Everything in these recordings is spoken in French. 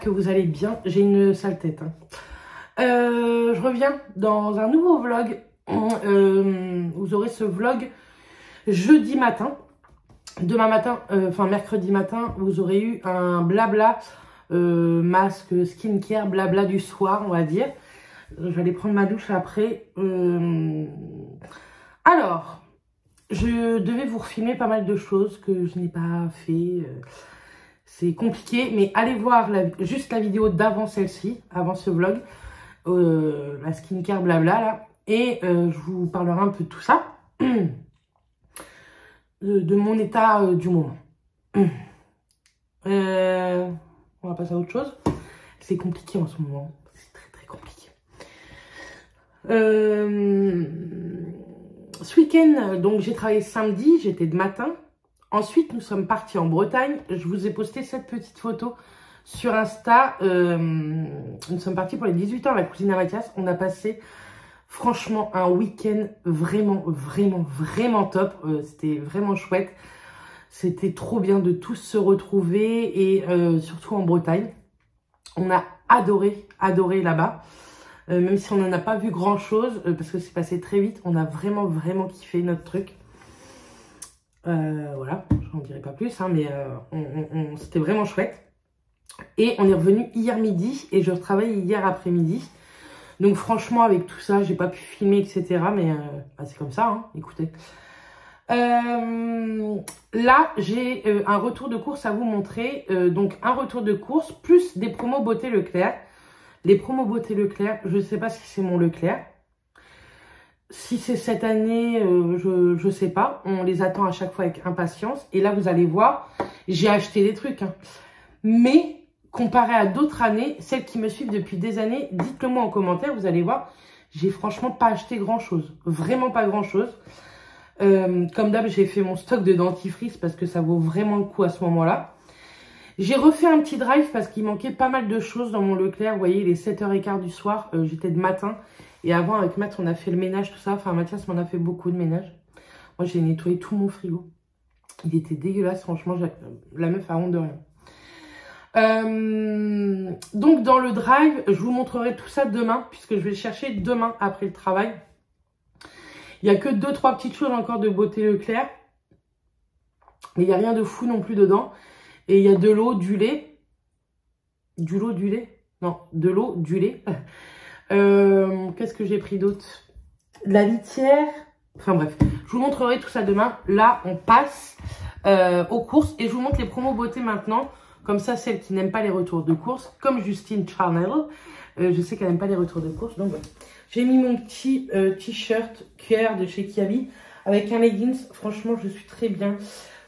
j'espère que vous allez bien. J'ai une sale tête. Hein. Je reviens dans un nouveau vlog. Vous aurez ce vlog jeudi matin. Demain matin, enfin mercredi matin, vous aurez eu un blabla masque, skincare, blabla du soir, on va dire. Je vais aller prendre ma douche après. Alors, je devais vous refilmer pas mal de choses que je n'ai pas fait. C'est compliqué, mais allez voir juste la vidéo d'avant celle-ci, avant ce vlog. La skincare blabla là. Et je vous parlerai un peu de tout ça. De mon état du moment. On va passer à autre chose. C'est compliqué en ce moment. C'est très très compliqué. Ce week-end, donc j'ai travaillé samedi, j'étais de matin. Ensuite, nous sommes partis en Bretagne. Je vous ai posté cette petite photo sur Insta. Nous sommes partis pour les 18 ans, la cousine à Mathias. On a passé franchement un week-end vraiment, vraiment, vraiment top. C'était vraiment chouette. C'était trop bien de tous se retrouver et surtout en Bretagne. On a adoré, adoré là-bas. Même si on n'en a pas vu grand chose, parce que c'est passé très vite, on a vraiment, vraiment kiffé notre truc. Voilà, j'en dirai pas plus, hein, mais c'était vraiment chouette. Et on est revenu hier midi, et je retravaille hier après-midi. Donc franchement, avec tout ça, j'ai pas pu filmer, etc. Mais bah, c'est comme ça, hein, écoutez. Là, j'ai un retour de course à vous montrer. Donc un retour de course, plus des promos beauté Leclerc. Les promos beauté Leclerc, je ne sais pas si c'est mon Leclerc. Si c'est cette année, je ne sais pas. On les attend à chaque fois avec impatience. Et là, vous allez voir, j'ai acheté des trucs. Hein. Mais, comparé à d'autres années, celles qui me suivent depuis des années, dites-le moi en commentaire, vous allez voir, j'ai franchement pas acheté grand-chose. Vraiment pas grand-chose. Comme d'hab, j'ai fait mon stock de dentifrice parce que ça vaut vraiment le coup à ce moment-là. J'ai refait un petit drive parce qu'il manquait pas mal de choses dans mon Leclerc. Vous voyez, il est 7h15 du soir. J'étais de matin. Et avant, avec Matt, on a fait le ménage, tout ça. Enfin, Mathias m'en a fait beaucoup de ménage. Moi, j'ai nettoyé tout mon frigo. Il était dégueulasse. Franchement, la meuf a honte de rien. Donc, dans le drive, je vous montrerai tout ça demain. Puisque je vais le chercher demain après le travail. Il n'y a que 2-3 petites choses encore de beauté Leclerc. Mais il n'y a rien de fou non plus dedans. Et il y a de l'eau, du lait. Du l'eau, du lait? Non, de l'eau, du lait. Qu'est-ce que j'ai pris d'autre? De la litière. Enfin bref, je vous montrerai tout ça demain. Là, on passe aux courses. Et je vous montre les promos beauté maintenant. Comme ça, celles qui n'aiment pas les retours de courses, comme Justine Charnel. Je sais qu'elle n'aime pas les retours de courses. Donc, ouais. J'ai mis mon petit t-shirt cœur de chez Kiabi avec un leggings. Franchement, je suis très bien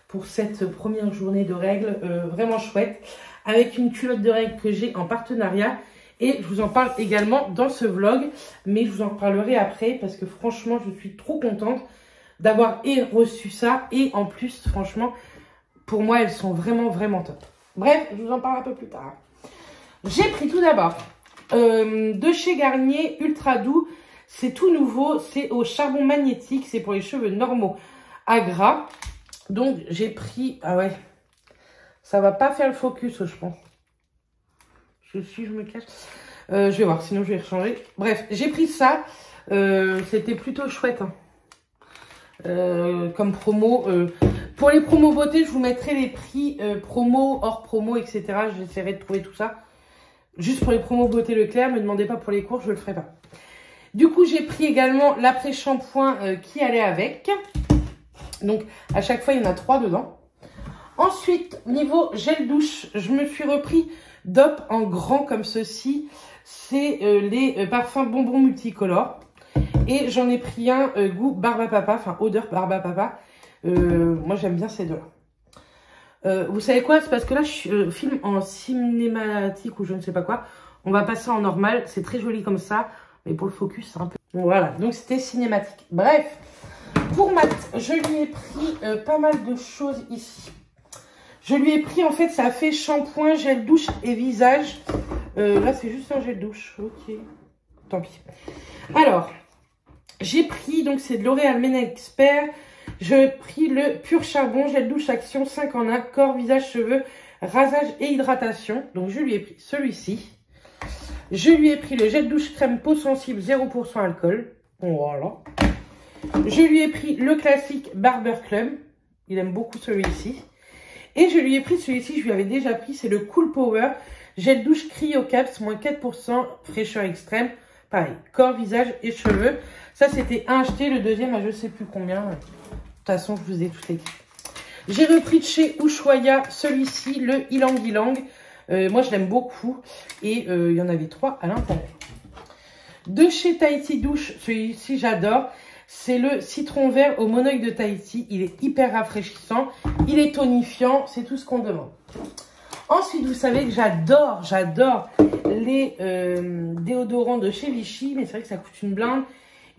pour cette première journée de règles, vraiment chouette, avec une culotte de règles que j'ai en partenariat, et je vous en parle également dans ce vlog, mais je vous en reparlerai après, parce que franchement, je suis trop contente d'avoir reçu ça, et en plus, franchement, pour moi, elles sont vraiment, vraiment top. Bref, je vous en parle un peu plus tard. J'ai pris tout d'abord, de chez Garnier Ultra Doux, c'est tout nouveau, c'est au charbon magnétique, c'est pour les cheveux normaux à gras. Donc, j'ai pris... Ah ouais, ça va pas faire le focus, je pense. Je me cache. Je vais voir, sinon je vais rechanger. Bref, j'ai pris ça. C'était plutôt chouette. Hein. Comme promo. Pour les promos beauté, je vous mettrai les prix promo, hors promo, etc. J'essaierai de trouver tout ça. Juste pour les promos beauté Leclerc, ne me demandez pas pour les cours, je le ferai pas. Du coup, j'ai pris également l'après-shampoing qui allait avec... Donc, à chaque fois, il y en a 3 dedans. Ensuite, niveau gel douche, je me suis repris d'op en grand comme ceci. C'est les parfums bonbons multicolores. Et j'en ai pris un goût barbapapa, enfin odeur barbapapa. Moi, j'aime bien ces deux-là. Vous savez quoi? C'est parce que là, je filme en cinématique ou je ne sais pas quoi. On va passer en normal. C'est très joli comme ça. Mais pour le focus, c'est un peu... Voilà, donc c'était cinématique. Bref. Pour Matt, je lui ai pris pas mal de choses ici. Je lui ai pris, en fait, ça fait shampoing, gel douche et visage. Là, c'est juste un gel douche. Ok, tant pis. Alors, j'ai pris, donc c'est de L'Oréal Mena Expert. J'ai pris le Pur Charbon, gel douche Action 5 en 1, corps, visage, cheveux, rasage et hydratation. Donc, je lui ai pris celui-ci. Je lui ai pris le gel douche crème peau sensible 0% alcool. Voilà. Je lui ai pris le classique Barber Club. Il aime beaucoup celui-ci. Et je lui ai pris celui-ci, je lui avais déjà pris, c'est le Cool Power gel douche cryo caps -4% fraîcheur extrême. Pareil, corps, visage et cheveux. Ça, c'était un acheté, le deuxième à je sais plus combien. De toute façon, je vous ai tout écrit. J'ai repris de chez Ushuaïa celui-ci, le Ylang Ylang. Moi, je l'aime beaucoup. Et il y en avait 3 à l'intérieur. De chez Tahiti Douche, celui-ci, j'adore. C'est le citron vert au monoïque de Tahiti. Il est hyper rafraîchissant. Il est tonifiant. C'est tout ce qu'on demande. Ensuite, vous savez que j'adore les déodorants de chez Vichy. Mais c'est vrai que ça coûte une blinde.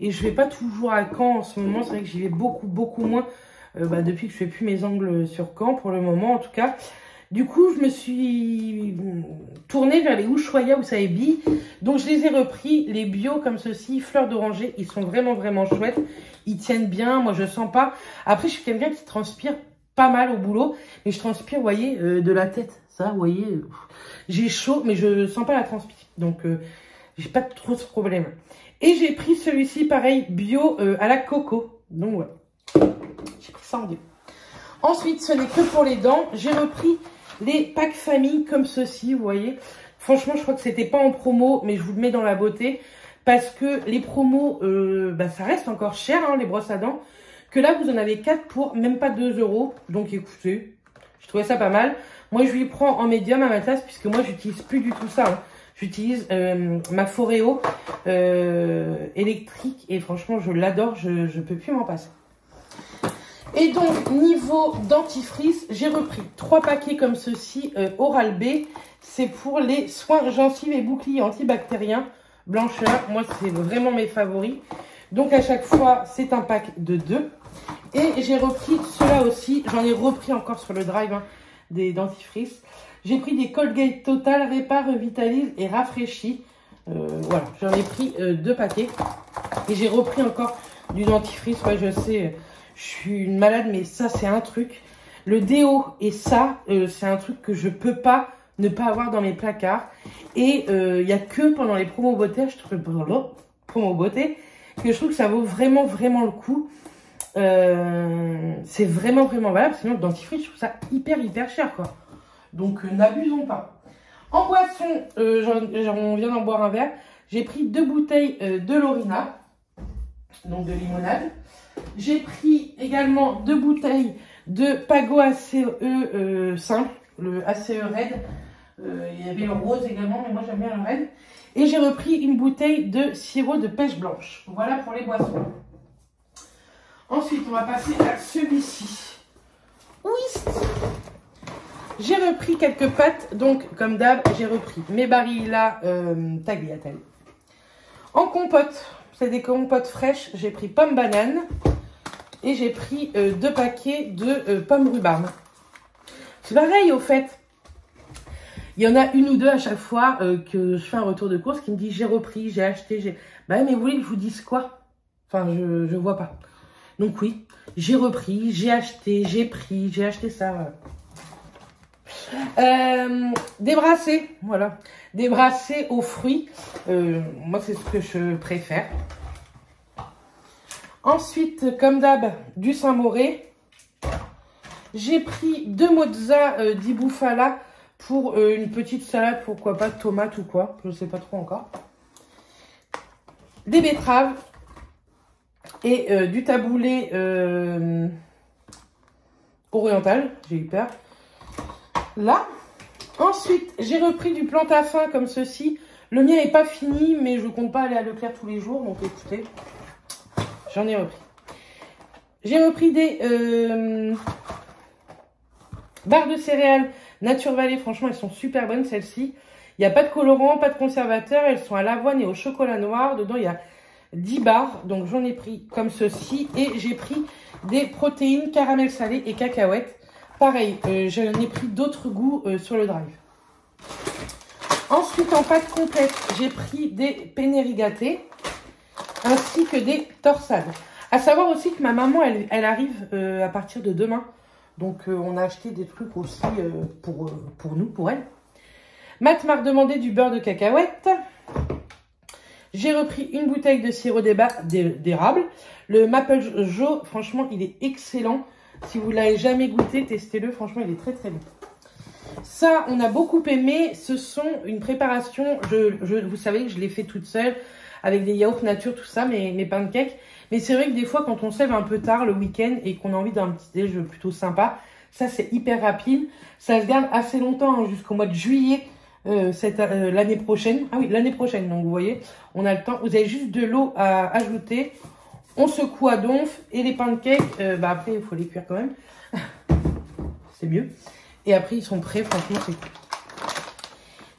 Et je ne vais pas toujours à Caen en ce moment. C'est vrai que j'y vais beaucoup moins. Depuis que je ne fais plus mes ongles sur Caen, pour le moment en tout cas. Du coup, je me suis tournée vers les Ushuaïa, vous savez, billes. Donc, je les ai repris. Les bio comme ceci, fleurs d'oranger, ils sont vraiment chouettes. Ils tiennent bien. Moi, je sens pas. Après, je suis quelqu'un qui transpire pas mal au boulot. Mais je transpire, vous voyez, de la tête. Ça, vous voyez, j'ai chaud, mais je sens pas la transpire. Donc, j'ai pas trop de problème. Et j'ai pris celui-ci, pareil, bio à la coco. Donc, voilà. Ouais. J'ai pris ça en deux. Ensuite, ce n'est que pour les dents. J'ai repris les packs famille comme ceci, vous voyez. Franchement, je crois que c'était pas en promo, mais je vous le mets dans la beauté. Parce que les promos, ça reste encore cher, hein, les brosses à dents. Que là, vous en avez 4 pour même pas 2 €. Donc, écoutez, je trouvais ça pas mal. Moi, je lui prends en médium à ma tasse, puisque moi, j'utilise plus du tout ça. Hein. J'utilise ma Foreo électrique. Et franchement, je l'adore, je peux plus m'en passer. Et donc, niveau dentifrice, j'ai repris 3 paquets comme ceci, Oral B. C'est pour les soins gencives et boucliers antibactériens, blancheur. Moi, c'est vraiment mes favoris. Donc, à chaque fois, c'est un pack de 2. Et j'ai repris cela aussi. J'en ai repris encore sur le drive, hein, des dentifrices. J'ai pris des Colgate Total, Répare, Revitalise et Rafraîchit. Voilà, j'en ai pris 2 paquets. Et j'ai repris encore du dentifrice. Ouais, je sais... Je suis une malade, mais ça, c'est un truc. Le déo et ça, c'est un truc que je peux pas ne pas avoir dans mes placards. Et il n'y a que pendant les promos beauté, que je trouve que ça vaut vraiment le coup. C'est vraiment valable. Sinon, le dentifrice, je trouve ça hyper cher, quoi. Donc, n'abusons pas. En boisson, on vient d'en boire un verre. J'ai pris 2 bouteilles de Lorina, donc de limonade. J'ai pris également 2 bouteilles de Pago ACE5, le ACE Red. Il y avait le rose également, mais moi j'aime bien le Red. Et j'ai repris une bouteille de sirop de pêche blanche. Voilà pour les boissons. Ensuite, on va passer à celui-ci. Oui. J'ai repris quelques pâtes. Donc, comme d'hab, j'ai repris mes Barilla tagliatelle. En compote, c'est des compotes fraîches. J'ai pris pomme banane. Et j'ai pris 2 paquets de pommes rhubarbe. C'est pareil, au fait. Il y en a une ou deux à chaque fois que je fais un retour de course qui me dit j'ai repris, j'ai acheté, j'ai... Bah mais vous voulez que je vous dise quoi? Enfin, je vois pas. Donc oui, j'ai repris, j'ai acheté, j'ai pris, j'ai acheté ça. Voilà. Débrassé, voilà. Débrassé aux fruits. Moi, c'est ce que je préfère. Ensuite, comme d'hab, du Saint-Moré. J'ai pris 2 mozzarella di bufala pour une petite salade, pourquoi pas, tomate ou quoi. Je ne sais pas trop encore. Des betteraves et du taboulé oriental. J'ai eu peur. Là. Ensuite, j'ai repris du plantain comme ceci. Le mien n'est pas fini, mais je ne compte pas aller à Leclerc tous les jours. Donc écoutez... J'en ai repris. J'ai repris des barres de céréales Nature Valley. Franchement, elles sont super bonnes, celles-ci. Il n'y a pas de colorant, pas de conservateur. Elles sont à l'avoine et au chocolat noir. Dedans, il y a 10 barres. Donc, j'en ai pris comme ceci. Et j'ai pris des protéines caramel salé et cacahuètes. Pareil, j'en ai pris d'autres goûts sur le drive. Ensuite, en pâte complète, j'ai pris des penne rigate, ainsi que des torsades. À savoir aussi que ma maman, elle arrive à partir de demain. Donc, on a acheté des trucs aussi pour elle. Matt m'a redemandé du beurre de cacahuète. J'ai repris une bouteille de sirop d'érable. Le Maple Joe, franchement, il est excellent. Si vous ne l'avez jamais goûté, testez-le. Franchement, il est très, très bon. Ça, on a beaucoup aimé. Ce sont une préparation. Vous savez que je l'ai fait toute seule avec des yaourts nature, tout ça, mes pancakes. Mais c'est vrai que des fois, quand on se lève un peu tard le week-end et qu'on a envie d'un petit déj plutôt sympa, ça, c'est hyper rapide. Ça se garde assez longtemps, hein, jusqu'au mois de juillet, l'année prochaine. Ah oui, l'année prochaine, donc vous voyez, on a le temps. Vous avez juste de l'eau à ajouter. On secoue à donf et les pancakes, après, il faut les cuire quand même. C'est mieux. Et après, ils sont prêts, franchement, c'est cool.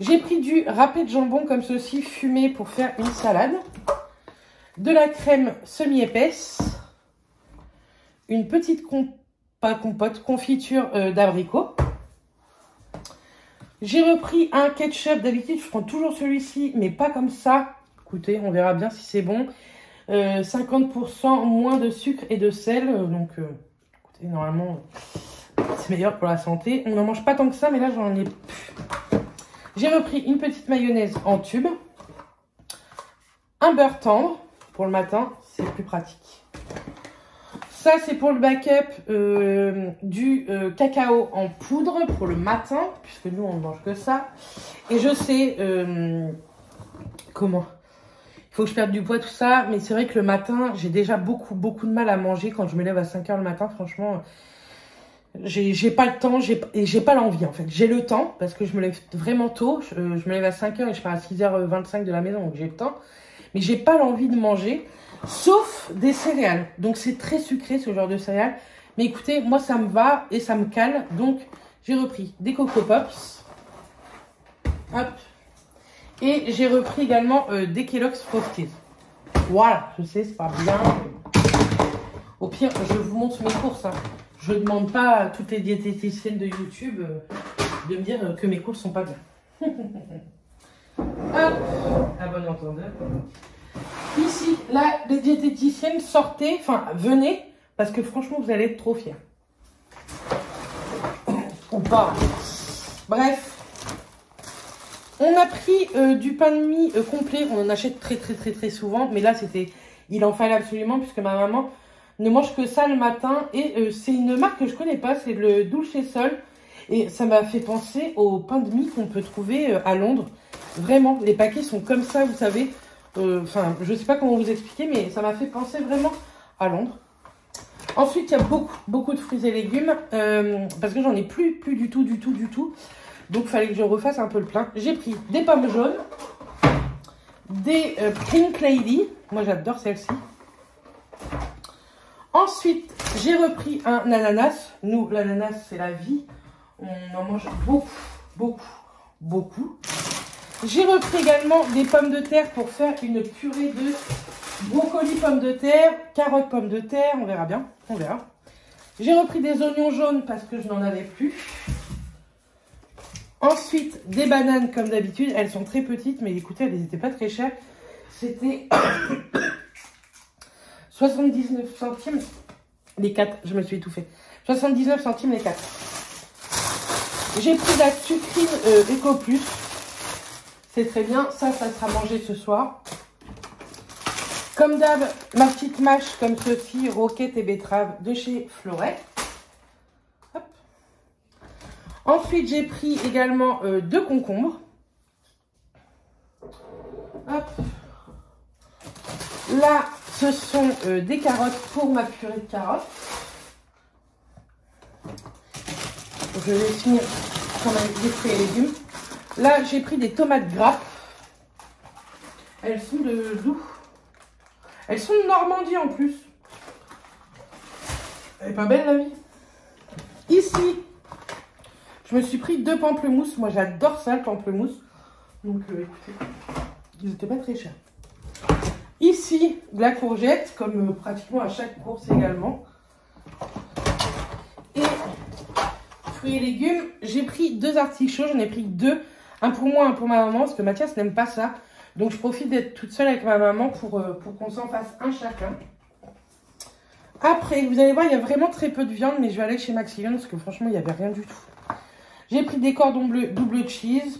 J'ai pris du râpé de jambon comme ceci, fumé, pour faire une salade. De la crème semi-épaisse. Une petite confiture d'abricot. J'ai repris un ketchup. D'habitude, je prends toujours celui-ci, mais pas comme ça. Écoutez, on verra bien si c'est bon. 50% moins de sucre et de sel. Donc, écoutez, normalement, c'est meilleur pour la santé. On n'en mange pas tant que ça, mais là, j'en ai... J'ai repris une petite mayonnaise en tube. Un beurre tendre pour le matin, c'est plus pratique. Ça, c'est pour le backup du cacao en poudre pour le matin, puisque nous, on ne mange que ça. Et je sais comment. Il faut que je perde du poids, tout ça. Mais c'est vrai que le matin, j'ai déjà beaucoup de mal à manger quand je me lève à 5 h le matin. Franchement, j'ai pas le temps et j'ai pas l'envie, en fait. J'ai le temps parce que je me lève vraiment tôt. Je me lève à 5 h et je pars à 6 h 25 de la maison, donc j'ai le temps. Mais j'ai pas l'envie de manger, sauf des céréales. Donc c'est très sucré ce genre de céréales. Mais écoutez, moi ça me va et ça me cale. Donc j'ai repris des Coco Pops. Hop. Et j'ai repris également des Kellogg's Frosties. Voilà, je sais, c'est pas bien. Au pire, je vous montre mes courses. Hein. Je ne demande pas à toutes les diététiciennes de YouTube de me dire que mes courses sont pas bien. Hop, à bon entendeur. Ici, là, les diététiciennes sortaient, enfin, venez, parce que franchement, vous allez être trop fiers. Ou pas. Bref. On a pris du pain de mie complet. On en achète très souvent. Mais là, c'était, il en fallait absolument, puisque ma maman ne mange que ça le matin. Et c'est une marque que je connais pas, c'est le Dulce Sol. Et ça m'a fait penser au pain de mie qu'on peut trouver à Londres. Vraiment, les paquets sont comme ça, vous savez. Enfin, je sais pas comment vous expliquer, mais ça m'a fait penser vraiment à Londres. Ensuite, il y a beaucoup de fruits et légumes. Parce que j'en ai plus du tout. Donc, il fallait que je refasse un peu le plein. J'ai pris des pommes jaunes. Des Pink Lady. Moi, j'adore celle-ci. Ensuite, j'ai repris un ananas. Nous, l'ananas, c'est la vie. On en mange beaucoup. J'ai repris également des pommes de terre pour faire une purée de brocoli pommes de terre, carottes pommes de terre, on verra bien, on verra. J'ai repris des oignons jaunes parce que je n'en avais plus. Ensuite, des bananes comme d'habitude, elles sont très petites, mais écoutez, elles n'étaient pas très chères. C'était 79 centimes les 4, je me suis étouffée. 79 centimes les 4. J'ai pris la sucrine Eco Plus. C'est très bien. Ça sera mangé ce soir. Comme d'hab, ma petite mâche comme ceci, roquette et betterave de chez Florette. Hop. Ensuite, j'ai pris également 2 concombres. Hop. Là, ce sont des carottes pour ma purée de carottes. Je vais finir quand même des fruits et légumes. Là, j'ai pris des tomates grappes. Elles sont de doux. Elles sont de Normandie en plus. Elle est pas belle la vie. Ici, je me suis pris 2 pamplemousses. Moi, j'adore ça, le pamplemousse. Donc, écoutez, ils n'étaient pas très chers. Ici, de la courgette, comme pratiquement à chaque course également. Et... fruits et légumes, j'ai pris 2 artichauts, j'en ai pris 2, un pour moi, un pour ma maman, parce que Mathias n'aime pas ça, donc je profite d'être toute seule avec ma maman pour qu'on s'en fasse un chacun. Après, vous allez voir, il y a vraiment très peu de viande, mais je vais aller chez Maxi Viande parce que franchement, il n'y avait rien du tout. J'ai pris des cordons bleus double cheese,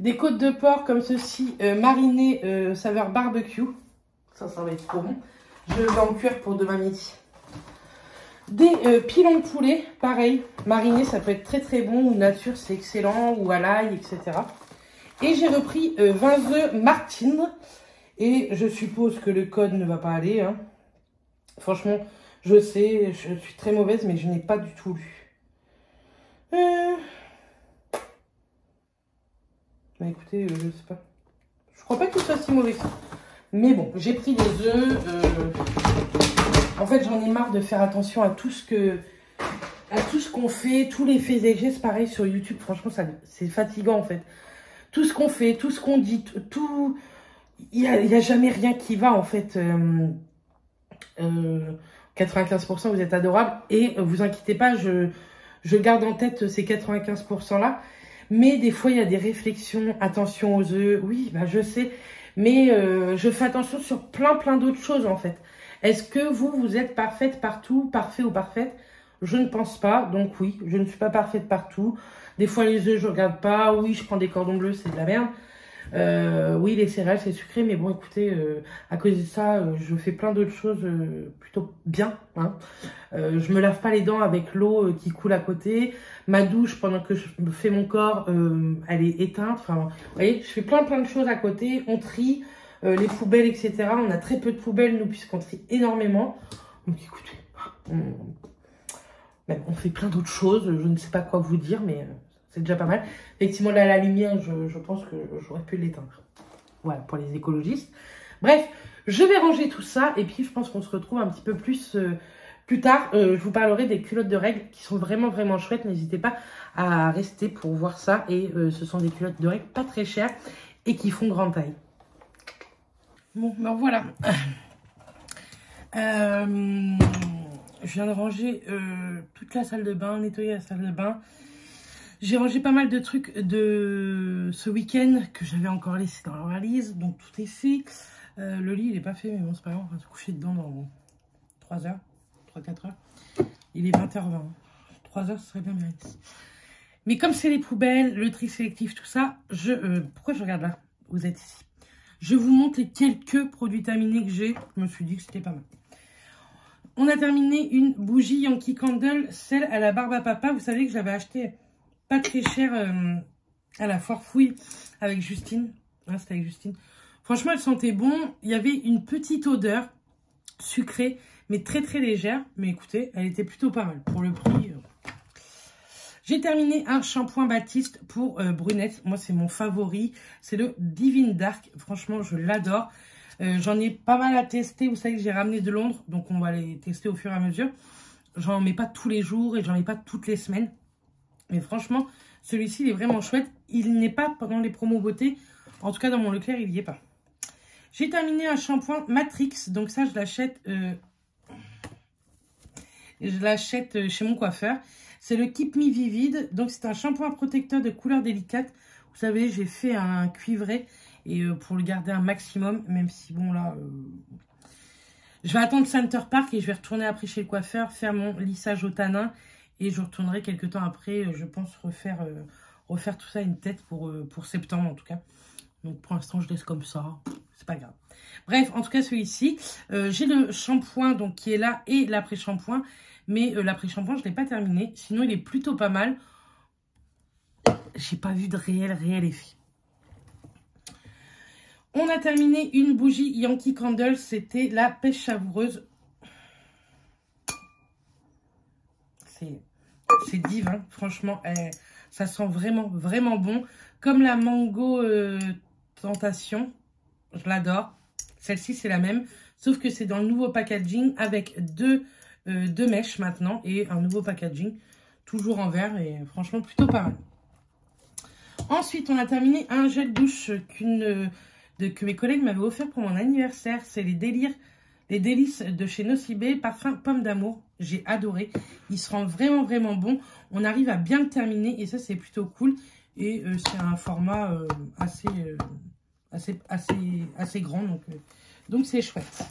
des côtes de porc comme ceci, marinées saveur barbecue. Ça va être trop bon. Je vais en cuire pour demain midi. Des pilons de poulet, pareil, marinés, ça peut être très très bon, ou nature, c'est excellent, ou à l'ail, etc. Et j'ai repris 20 œufs Martin, et je suppose que le code ne va pas aller, hein. Franchement, je sais, je suis très mauvaise, mais je n'ai pas du tout lu. Bah écoutez, je sais pas. Je crois pas qu'il soit si mauvais que ça. Mais bon, j'ai pris les œufs. En fait, j'en ai marre de faire attention à tout ce que, à tout ce qu'on fait, tous les faits et gestes, pareil sur YouTube. Franchement, ça, c'est fatigant en fait. Tout ce qu'on fait, tout ce qu'on dit, tout, il y a jamais rien qui va en fait. 95%, vous êtes adorables et vous inquiétez pas, je garde en tête ces 95% là. Mais des fois, il y a des réflexions. Attention aux œufs. Oui, bah je sais. Mais je fais attention sur plein d'autres choses en fait. Est-ce que vous êtes parfaite partout, parfait ou parfaite? Je ne pense pas, donc oui, je ne suis pas parfaite partout. Des fois les œufs, je regarde pas, oui, je prends des cordons bleus, c'est de la merde. Oui, les céréales, c'est sucré, mais bon, écoutez, à cause de ça, je fais plein d'autres choses plutôt bien. Hein. Je me lave pas les dents avec l'eau qui coule à côté. Ma douche, pendant que je fais mon corps, elle est éteinte. Enfin, vous voyez, je fais plein de choses à côté. On trie les poubelles, etc. On a très peu de poubelles, nous, puisqu'on trie énormément. Donc, écoutez, on fait plein d'autres choses. Je ne sais pas quoi vous dire, mais... c'est déjà pas mal. Effectivement, là, la lumière, je pense que j'aurais pu l'éteindre. Voilà, pour les écologistes. Bref, je vais ranger tout ça. Et puis, je pense qu'on se retrouve un petit peu plus plus tard. Je vous parlerai des culottes de règles qui sont vraiment chouettes. N'hésitez pas à rester pour voir ça. Et ce sont des culottes de règles pas très chères et qui font grande taille. Bon, ben voilà. Je viens de ranger toute la salle de bain, nettoyer la salle de bain. J'ai rangé pas mal de trucs de ce week-end que j'avais encore laissé dans leur valise. Donc, tout est fait. Le lit, il n'est pas fait, mais bon, c'est pas grave. On va se coucher dedans dans 3 heures, 3-4 heures. Il est 20h20. 3 heures, ce serait bien mérité. Mais comme c'est les poubelles, le tri sélectif, tout ça, pourquoi je regarde là? Vous êtes ici. Je vous montre les quelques produits terminés que j'ai. Je me suis dit que c'était pas mal. On a terminé une bougie Yankee Candle, celle à la barbe à papa. Vous savez que j'avais acheté... pas très cher à la foire fouille avec Justine. Hein, c'était avec Justine. Franchement, elle sentait bon. Il y avait une petite odeur sucrée, mais très légère. Mais écoutez, elle était plutôt pas mal pour le prix. J'ai terminé un shampoing Baptiste pour brunette. Moi, c'est mon favori. C'est le Divine Dark. Franchement, je l'adore. J'en ai pas mal à tester. Vous savez que j'ai ramené de Londres, donc on va les tester au fur et à mesure. J'en mets pas tous les jours et j'en mets pas toutes les semaines. Mais franchement, celui-ci, il est vraiment chouette. Il n'est pas pendant les promos beauté. En tout cas, dans mon Leclerc, il n'y est pas. J'ai terminé un shampoing Matrix. Donc ça, je l'achète chez mon coiffeur. C'est le Keep Me Vivid. Donc c'est un shampoing protecteur de couleur délicate. Vous savez, j'ai fait un cuivré et pour le garder un maximum. Même si, bon, là... je vais attendre Center Park et je vais retourner après chez le coiffeur, faire mon lissage au tanin. Et je retournerai quelques temps après, je pense, refaire tout ça à une tête pour septembre, en tout cas. Donc, pour l'instant, je laisse comme ça. C'est pas grave. Bref, en tout cas, celui-ci. J'ai le shampoing donc qui est là et l'après-shampoing. Mais l'après-shampoing, je ne l'ai pas terminé. Sinon, il est plutôt pas mal. J'ai pas vu de réel effet. On a terminé une bougie Yankee Candle. C'était la pêche savoureuse. C'est divin, hein. Franchement, ça sent vraiment bon. Comme la mango tentation, je l'adore. Celle-ci, c'est la même, sauf que c'est dans le nouveau packaging avec deux mèches maintenant et un nouveau packaging, toujours en verre et franchement, plutôt pas mal. Ensuite, on a terminé un gel douche que mes collègues m'avaient offert pour mon anniversaire. C'est les délices de chez Nocibé, parfum pomme d'amour. J'ai adoré. Il se rend vraiment bon. On arrive à bien le terminer et ça, c'est plutôt cool. Et c'est un format assez grand. Donc, c'est chouette.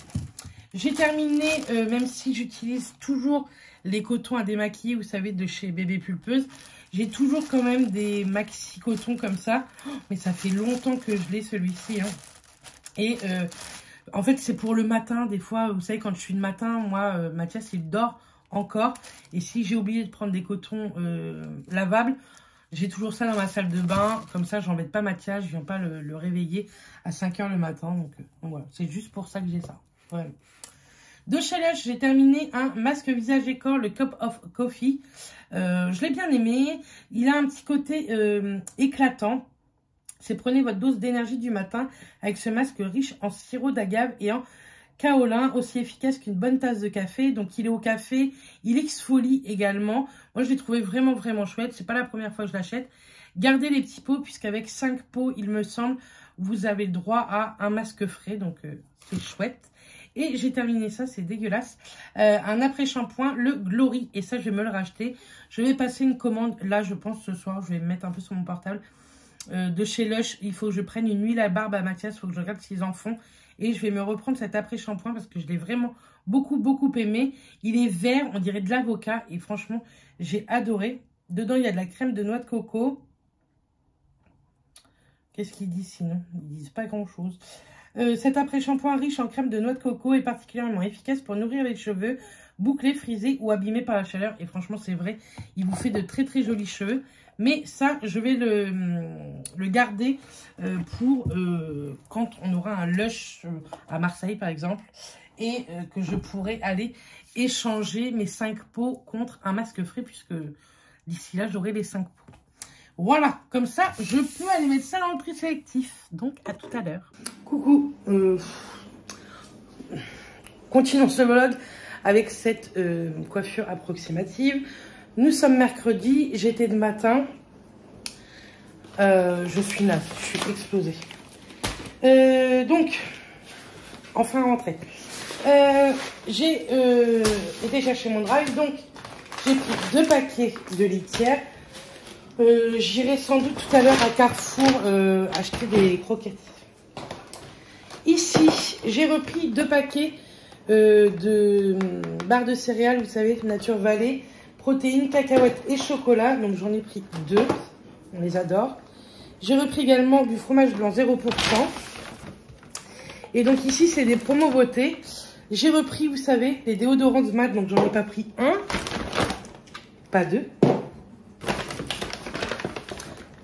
J'ai terminé, même si j'utilise toujours les cotons à démaquiller, vous savez, de chez Bébé Pulpeuse, j'ai toujours quand même des maxi cotons comme ça. Mais ça fait longtemps que je l'ai celui-ci, hein. Et en fait, c'est pour le matin. Des fois, vous savez, quand je suis le matin, moi, Mathias, il dort encore. Et si j'ai oublié de prendre des cotons lavables, j'ai toujours ça dans ma salle de bain. Comme ça, j'embête pas Mathias. Je viens pas le réveiller à 5 h le matin. Donc voilà, c'est juste pour ça que j'ai ça. Ouais. De chez Lush, j'ai terminé un masque visage et corps, le Cup of Coffee. Je l'ai bien aimé. Il a un petit côté éclatant. C'est prenez votre dose d'énergie du matin avec ce masque riche en sirop d'agave et en kaolin, aussi efficace qu'une bonne tasse de café. Donc il est au café, il exfolie également. Moi je l'ai trouvé vraiment vraiment chouette, c'est pas la première fois que je l'achète. Gardez les petits pots puisqu'avec 5 pots il me semble, vous avez le droit à un masque frais, donc c'est chouette. Et j'ai terminé ça, c'est dégueulasse, un après-shampoing, le Glory, et ça je vais me le racheter. Je vais passer une commande là je pense ce soir, je vais me mettre un peu sur mon portable. De chez Lush, il faut que je prenne une huile à barbe à Mathias, il faut que je regarde ce qu'ils en font. Et je vais me reprendre cet après-shampoing parce que je l'ai vraiment beaucoup aimé. Il est vert, on dirait de l'avocat et franchement, j'ai adoré. Dedans, il y a de la crème de noix de coco. Qu'est-ce qu'ils disent sinon? Ils disent pas grand-chose. Cet après-shampoing riche en crème de noix de coco est particulièrement efficace pour nourrir les cheveux bouclés, frisés ou abîmés par la chaleur. Et franchement, c'est vrai, il vous fait de très très jolis cheveux. Mais ça, je vais le garder pour quand on aura un Lush à Marseille, par exemple. Et que je pourrai aller échanger mes 5 pots contre un masque frais, puisque d'ici là, j'aurai les 5 pots. Voilà, comme ça, je peux aller mettre ça dans le prix sélectif. Donc, à tout à l'heure. Coucou. Continuons ce vlog avec cette coiffure approximative. Nous sommes mercredi, j'étais de matin. Je suis naze, je suis explosée. Donc, enfin rentrée. J'ai été chercher mon drive, donc j'ai pris 2 paquets de litière. J'irai sans doute tout à l'heure à Carrefour acheter des croquettes. Ici, j'ai repris 2 paquets de barres de céréales, vous savez, Nature Valley. Protéines, cacahuètes et chocolat. Donc j'en ai pris 2. On les adore. J'ai repris également du fromage blanc 0%. Et donc ici, c'est des promos votés. J'ai repris, vous savez, les déodorants de mat. Donc j'en ai pas pris 1. Pas 2.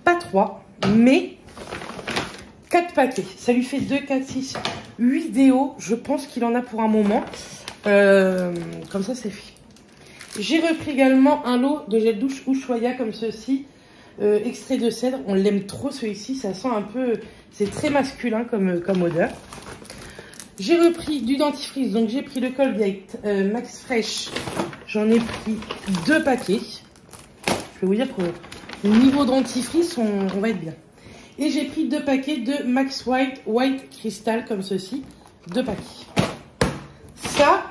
Pas 3. Mais 4 paquets. Ça lui fait 2, 4, 6, 8 déos. Je pense qu'il en a pour un moment. Comme ça, c'est fait. J'ai repris également un lot de gel douche Ushuaïa comme ceci, extrait de cèdre. On l'aime trop celui-ci, ça sent un peu... C'est très masculin comme odeur. J'ai repris du dentifrice, donc j'ai pris le Colgate Max Fresh. J'en ai pris 2 paquets. Je vais vous dire qu'au niveau dentifrice, on va être bien. Et j'ai pris 2 paquets de Max White, White Crystal comme ceci. 2 paquets. Ça,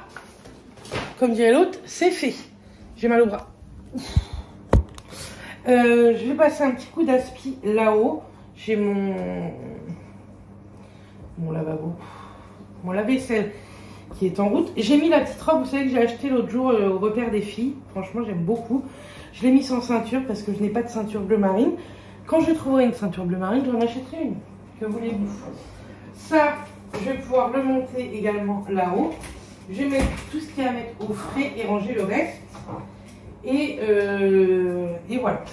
comme dirait l'autre, c'est fait. J'ai mal au bras. Je vais passer un petit coup d'aspi là-haut. J'ai mon lavabo, mon lave-vaisselle qui est en route. J'ai mis la petite robe, vous savez, que j'ai acheté l'autre jour au repère des filles. Franchement, j'aime beaucoup. Je l'ai mis sans ceinture parce que je n'ai pas de ceinture bleu marine. Quand je trouverai une ceinture bleu marine, j'en achèterai une. Que voulez-vous? Ça, je vais pouvoir le monter également là-haut. Je vais mettre tout ce qu'il y a à mettre au frais et ranger le reste. Et voilà.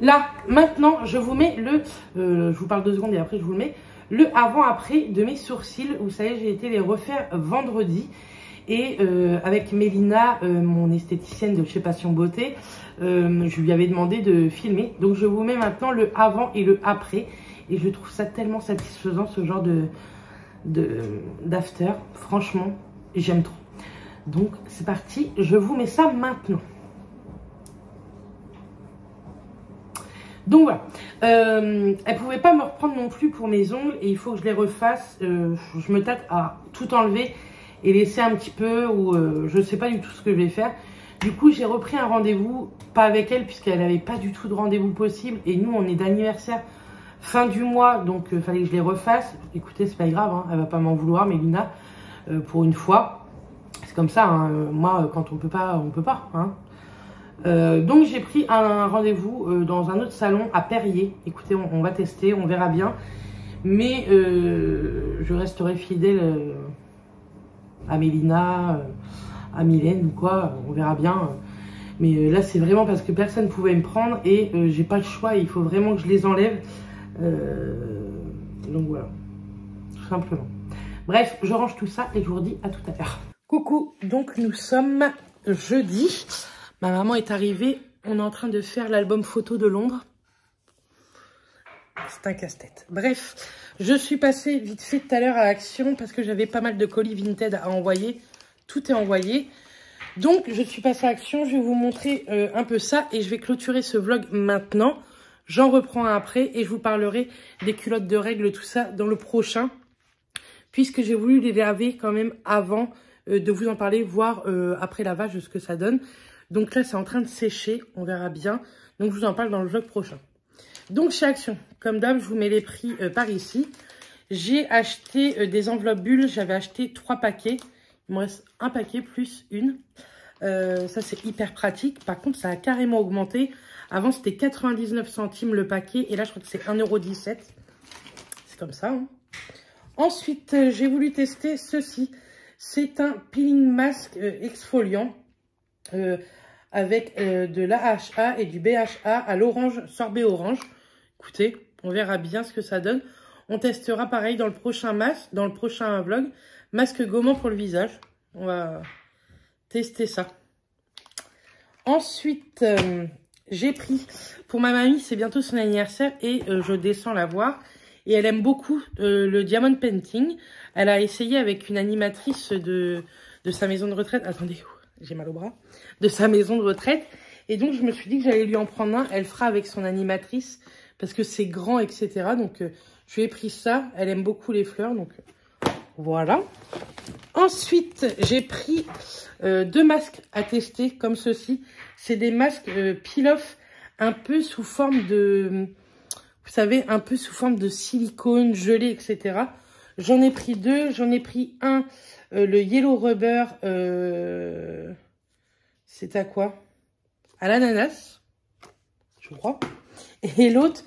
Là, maintenant, je vous mets le... je vous parle 2 secondes et après je vous le mets. Le avant-après de mes sourcils. Vous savez, j'ai été les refaire vendredi. Et avec Mélina, mon esthéticienne de chez Passion Beauté, je lui avais demandé de filmer. Donc, je vous mets maintenant le avant et le après. Et je trouve ça tellement satisfaisant, ce genre d'after. Franchement. J'aime trop. Donc, c'est parti. Je vous mets ça maintenant. Donc, voilà. Elle ne pouvait pas me reprendre non plus pour mes ongles. Et il faut que je les refasse. Je me tâte à tout enlever et laisser un petit peu. Ou je ne sais pas du tout ce que je vais faire. Du coup, j'ai repris un rendez-vous. Pas avec elle, puisqu'elle n'avait pas du tout de rendez-vous possible. Et nous, on est d'anniversaire fin du mois. Donc, il fallait que je les refasse. Écoutez, c'est pas grave. Hein, elle ne va pas m'en vouloir, Mélina. Pour une fois, C'est comme ça, hein. Moi, quand on peut pas, on peut pas. Hein. Donc j'ai pris un rendez-vous dans un autre salon à Perrier. Écoutez, on va tester, on verra bien. Mais je resterai fidèle à Mélina, à Mylène ou quoi, on verra bien. Mais là c'est vraiment parce que personne ne pouvait me prendre et j'ai pas le choix, il faut vraiment que je les enlève. Donc voilà, tout simplement. Bref, je range tout ça et je vous redis à tout à l'heure. Coucou, donc nous sommes jeudi. Ma maman est arrivée, on est en train de faire l'album photo de Londres. C'est un casse-tête. Bref, je suis passée vite fait tout à l'heure à Action parce que j'avais pas mal de colis Vinted à envoyer. Tout est envoyé. Donc, je suis passée à Action. Je vais vous montrer un peu ça et je vais clôturer ce vlog maintenant. J'en reprends un après et je vous parlerai des culottes de règles, tout ça, dans le prochain. Puisque j'ai voulu les laver quand même avant de vous en parler, voir après lavage ce que ça donne. Donc là, c'est en train de sécher. On verra bien. Donc, je vous en parle dans le vlog prochain. Donc, chez Action, comme d'hab, je vous mets les prix par ici. J'ai acheté des enveloppes bulles. J'avais acheté 3 paquets. Il me reste un paquet plus une. Ça, c'est hyper pratique. Par contre, ça a carrément augmenté. Avant, c'était 99 centimes le paquet. Et là, je crois que c'est 1,17 €. C'est comme ça. Hein. Ensuite, j'ai voulu tester ceci. C'est un peeling mask exfoliant avec de l'AHA et du BHA à l'orange, sorbet orange. Écoutez, on verra bien ce que ça donne. On testera pareil dans le prochain vlog. Masque gommant pour le visage. On va tester ça. Ensuite, j'ai pris pour ma mamie, c'est bientôt son anniversaire et je descends la voir. Et elle aime beaucoup le diamond painting. Elle a essayé avec une animatrice de sa maison de retraite. Attendez, j'ai mal au bras. De sa maison de retraite. Et donc, je me suis dit que j'allais lui en prendre un. Elle fera avec son animatrice parce que c'est grand, etc. Donc, je lui ai pris ça. Elle aime beaucoup les fleurs. Donc, voilà. Ensuite, j'ai pris 2 masques à tester comme ceci. C'est des masques peel-off un peu sous forme de... Vous savez, un peu sous forme de silicone, gelée, etc. J'en ai pris 2. J'en ai pris un, le Yellow Rubber. C'est à quoi? À l'ananas, je crois. Et l'autre,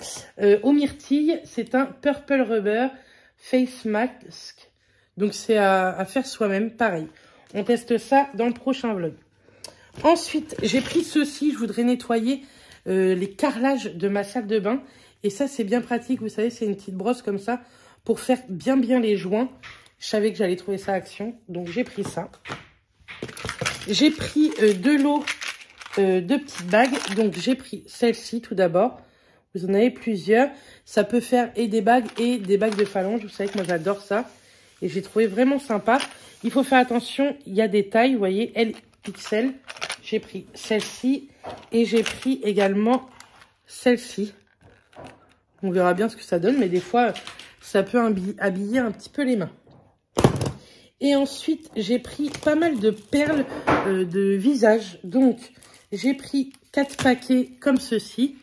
aux myrtilles, c'est un Purple Rubber Face Mask. Donc, c'est à faire soi-même, pareil. On teste ça dans le prochain vlog. Ensuite, j'ai pris ceci. Je voudrais nettoyer les carrelages de ma salle de bain. Et ça, c'est bien pratique. Vous savez, c'est une petite brosse comme ça pour faire bien les joints. Je savais que j'allais trouver ça à Action. Donc, j'ai pris ça. J'ai pris de l'eau, 2 petites bagues. Donc, j'ai pris celle-ci tout d'abord. Vous en avez plusieurs. Ça peut faire et des bagues de phalanges. Vous savez que moi, j'adore ça. Et j'ai trouvé vraiment sympa. Il faut faire attention. Il y a des tailles. Vous voyez, LXL. J'ai pris celle-ci. Et j'ai pris également celle-ci. On verra bien ce que ça donne, mais des fois, ça peut habiller un petit peu les mains. Et ensuite, j'ai pris pas mal de perles de visage. Donc, j'ai pris 4 paquets comme ceci.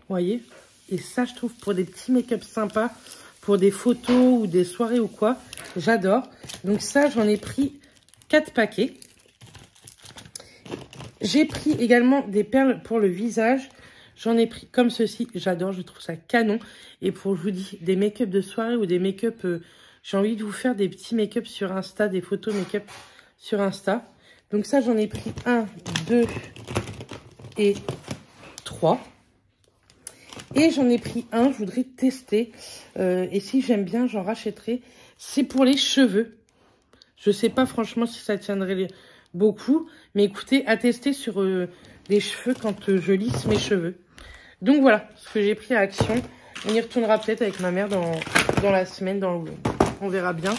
Vous voyez? Et ça, je trouve, pour des petits make-up sympas, pour des photos ou des soirées ou quoi, j'adore. Donc ça, j'en ai pris 4 paquets. J'ai pris également des perles pour le visage. J'en ai pris comme ceci, j'adore, je trouve ça canon. Et pour, je vous dis, des make-up de soirée ou des make-up... j'ai envie de vous faire des petits make-up sur Insta, des photos make-up sur Insta. Donc ça, j'en ai pris 1, 2 et 3. Et j'en ai pris un, je voudrais tester. Et si j'aime bien, j'en rachèterai. C'est pour les cheveux. Je sais pas franchement si ça tiendrait beaucoup. Mais écoutez, à tester sur des cheveux quand je lisse mes cheveux. Donc voilà ce que j'ai pris à Action. On y retournera peut-être avec ma mère dans la semaine, on verra bien.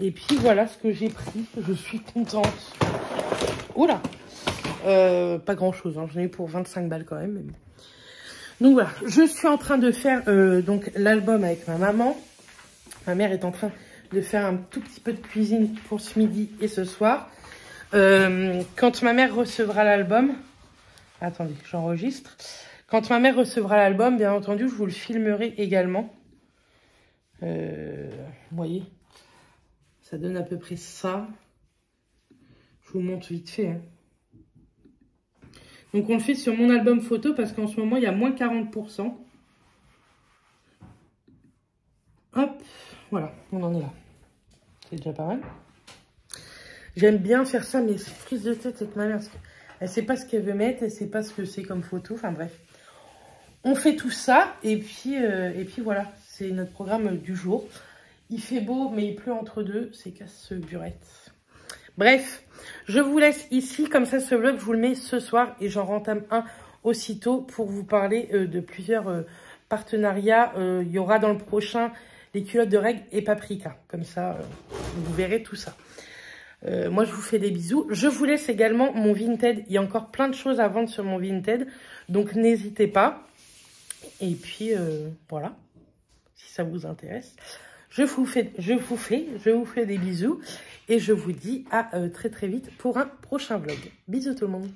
Et puis voilà ce que j'ai pris. Je suis contente. Oula, pas grand-chose. Hein. J'en ai eu pour 25 balles quand même. Donc voilà, je suis en train de faire donc l'album avec ma maman. Ma mère est en train de faire un tout petit peu de cuisine pour ce midi et ce soir. Quand ma mère recevra l'album... Attendez, j'enregistre. Quand ma mère recevra l'album, bien entendu, je vous le filmerai également. Vous voyez, ça donne à peu près ça. Je vous montre vite fait. Hein. Donc on le fait sur mon album photo parce qu'en ce moment, il y a moins 40%. Hop, voilà, on en est là. C'est déjà pas mal. J'aime bien faire ça, mais c'est prise de tête avec ma mère. Elle sait pas ce qu'elle veut mettre, elle sait pas ce que c'est comme photo. Enfin bref, on fait tout ça et puis voilà, c'est notre programme du jour. Il fait beau, mais il pleut entre deux, c'est casse-burette. Bref, je vous laisse ici, comme ça ce vlog, je vous le mets ce soir et j'en rentame un aussitôt pour vous parler de plusieurs partenariats. Il y aura dans le prochain les culottes de règles et paprika. Comme ça, vous verrez tout ça. Moi, je vous fais des bisous. Je vous laisse également mon Vinted. Il y a encore plein de choses à vendre sur mon Vinted. Donc, n'hésitez pas. Et puis, voilà, si ça vous intéresse. Je vous fais des bisous et je vous dis à très très vite pour un prochain vlog. Bisous tout le monde.